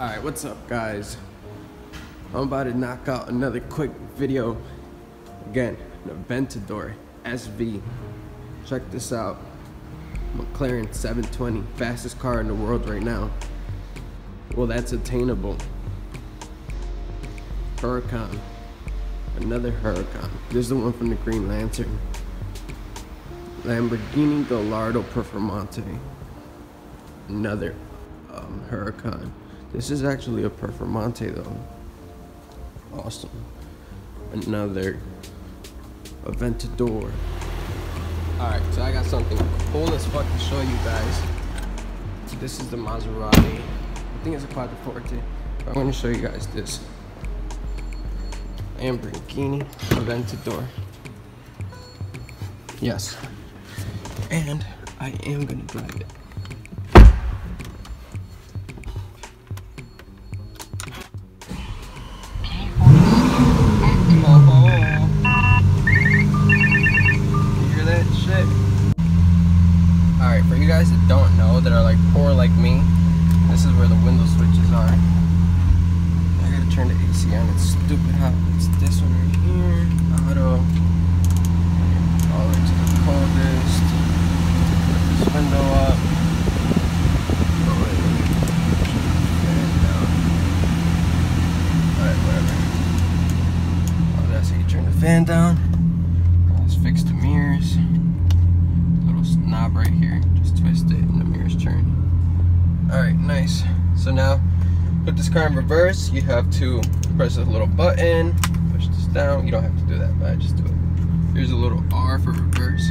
Alright, what's up guys? I'm about to knock out another quick video. Again, an Aventador SV. Check this out. McLaren 720, fastest car in the world right now. Well, that's attainable. Huracan, another Huracan. This is the one from the Green Lantern. Lamborghini Gallardo Performante, another Huracan. This is actually a Performante though. Awesome. Another Aventador. Alright, so I got something cool as fuck to show you guys. This is the Maserati. I think it's a Quadrifoglio, but I'm gonna show you guys this. Lamborghini Aventador. Yes. And I am gonna drive it. Alright, for you guys that don't know, that are like poor like me, this is where the window switches are. I gotta turn the AC on, it's stupid hot. It's this one right here, auto, all the way to the coldest, put this window up, and down. Alright, whatever. Oh, that's how you turn the fan down. Let's fix the mirrors. Knob right here, just twist it and the mirrors turn. Alright, nice. So now put this car in reverse. You have to press a little button, push this down. You don't have to do that, but I just do it. Here's a little R for reverse.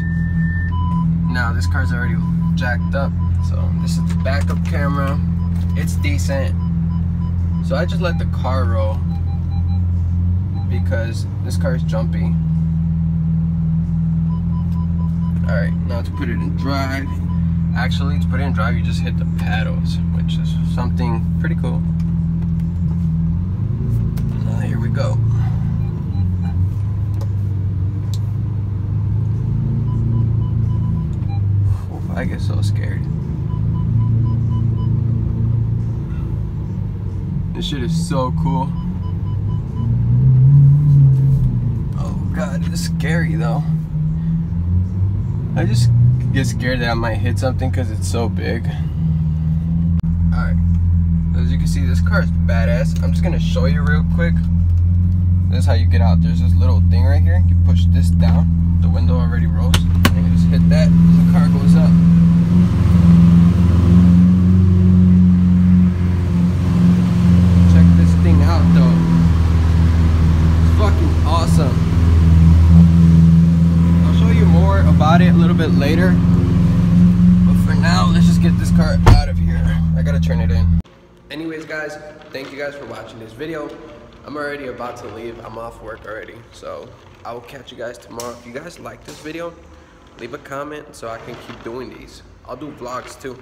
Now this car's already jacked up, so this is the backup camera. It's decent. So I just let the car roll because this car is jumpy. Alright, now to put it in drive, actually to put it in drive you just hit the paddles, which is something pretty cool. Now here we go. Oh, I get so scared. This shit is so cool. Oh god, it's scary though. I just get scared that I might hit something because it's so big. Alright, as you can see, this car is badass. I'm just going to show you real quick. This is how you get out. There's this little thing right here. You push this down. The window already rolls. And you just hit that. The car goes up. Check this thing out, though. It's fucking awesome. About it a little bit later, but for now let's just get this car out of here. I gotta turn it in. Anyways guys, thank you guys for watching this video. I'm already about to leave. I'm off work already, so I will catch you guys tomorrow. If you guys like this video, leave a comment so I can keep doing these. I'll do vlogs too.